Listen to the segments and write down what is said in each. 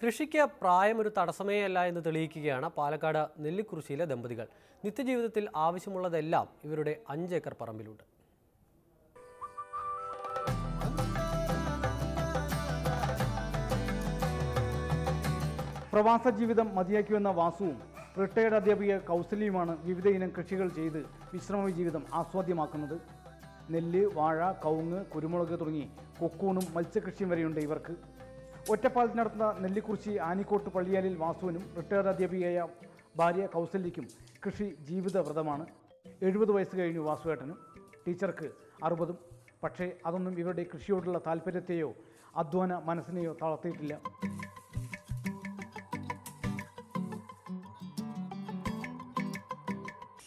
കൃഷിക്ക് പ്രായം ഒരു തടസ്സമേ അല്ല എന്ന് തെളിയിക്കുകയാണ് പാലക്കാട് നെല്ലിക്കുറിശ്ശിയിലെ ദമ്പതികൾ. നിത്യജീവിതത്തിൽ ആവശ്യമുള്ളതെല്ലാം ഇവരുടെ 5 ഏക്കർ പറമ്പിലുണ്ട്. പ്രവാസ ജീവിതം മതിയാക്കിവെന്ന വാസുവും റിട്ടയർഡ് അധ്യാപിക കൗസല്യയുമാണ് വിവിധ ഇനം കൃഷികൾ ചെയ്ത് വിശ്രമ ജീവിതം ആസ്വാദ്യമാക്കുന്നത്. നെല്ല്, വാഴ, കവുങ്ങ്, കുരുമുളക് തുടങ്ങി കൊക്കൂണും മത്സ്യകൃഷിയും വരെയുണ്ട് ഇവർക്ക്. ഒറ്റപ്പാലത്ത് നടത്തുന്ന നെല്ലിക്കുറിശ്ശി ആനിക്കോട്ട് പള്ളിയാലിൽ വാസുവിനും റിട്ടയർഡ് അധ്യാപികയായ ഭാര്യ കൗസല്യയ്ക്കും കൃഷി ജീവിതവ്രതമാണ്. 70 വയസ്സ് കഴിഞ്ഞു വാസുവേട്ടനും, ടീച്ചർക്ക് 60-ഉം. പക്ഷേ അതൊന്നും ഇവരുടെ കൃഷിയോടുള്ള താല്പര്യത്തെയോ അധ്വാന മനസ്സിനെയോ തളർത്തിയിട്ടില്ല.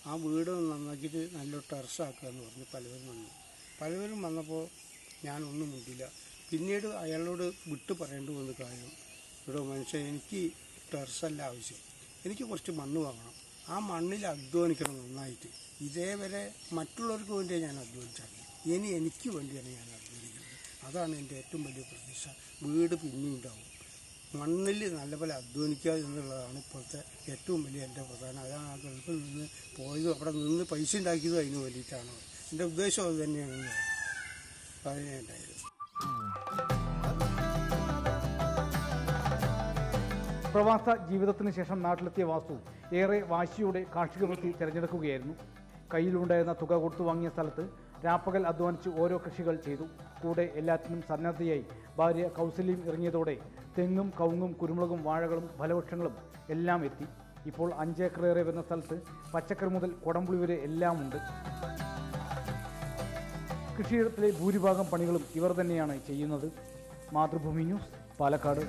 ആ വീട് നന്നാക്കിയിട്ട് നല്ലൊരു ടെറസാക്കുക എന്ന് പറഞ്ഞ് പലവരും വന്നപ്പോൾ ഞാനൊന്നും മുട്ടില്ല. പിന്നീട് അയാളോട് വിട്ടു പറയേണ്ടി വന്ന കാര്യം, ഇവിടെ മനുഷ്യൻ എനിക്ക് ടെറസല്ല ആവശ്യം, എനിക്ക് കുറച്ച് മണ്ണ് വാങ്ങണം, ആ മണ്ണിൽ അധ്വാനിക്കണം നന്നായിട്ട്. ഇതേവരെ മറ്റുള്ളവർക്ക് വേണ്ടിയാണ് ഞാൻ അധ്വാനിച്ചത്, ഇനി എനിക്ക് വേണ്ടിയാണ് ഞാൻ അധ്വാനിക്കുന്നത്. അതാണ് എൻ്റെ ഏറ്റവും വലിയ പ്രതീക്ഷ. വീട് പിന്നെയും ഉണ്ടാവും, മണ്ണിൽ നല്ലപോലെ അധ്വാനിക്കുക എന്നുള്ളതാണ് ഇപ്പോഴത്തെ ഏറ്റവും വലിയ എൻ്റെ പ്രധാനം. അതാണ് ആ ഗൾഫിൽ നിന്ന് പോയതും അവിടെ നിന്ന് പൈസ ഉണ്ടാക്കിയതും അതിന് വേണ്ടിയിട്ടാണ്. എൻ്റെ ഉദ്ദേശം അത് തന്നെയാണ്. പ്രവാസ ജീവിതത്തിന് ശേഷം നാട്ടിലെത്തിയ വാസു ഏറെ വാശിയോടെ കാർഷികവൃത്തി തിരഞ്ഞെടുക്കുകയായിരുന്നു. കയ്യിലുണ്ടായിരുന്ന തുക കൊടുത്തു വാങ്ങിയ സ്ഥലത്ത് രാപ്പകൽ അധ്വാനിച്ച് ഓരോ കൃഷികൾ ചെയ്തു. കൂടെ എല്ലാത്തിനും സന്നദ്ധയായി ഭാര്യ കൗസല്യം ഇറങ്ങിയതോടെ തെങ്ങും കവുങ്ങും കുരുമുളകും വാഴകളും ഫലവൃക്ഷങ്ങളും എല്ലാം എത്തി. ഇപ്പോൾ 5 ഏക്കറേറെ വരുന്ന സ്ഥലത്ത് പച്ചക്കറി മുതൽ കൊടംപുളി വരെ എല്ലാം ഉണ്ട്. കൃഷിയിടത്തിലെ ഭൂരിഭാഗം പണികളും ഇവർ തന്നെയാണ് ചെയ്യുന്നത്. മാതൃഭൂമി ന്യൂസ്, പാലക്കാട്.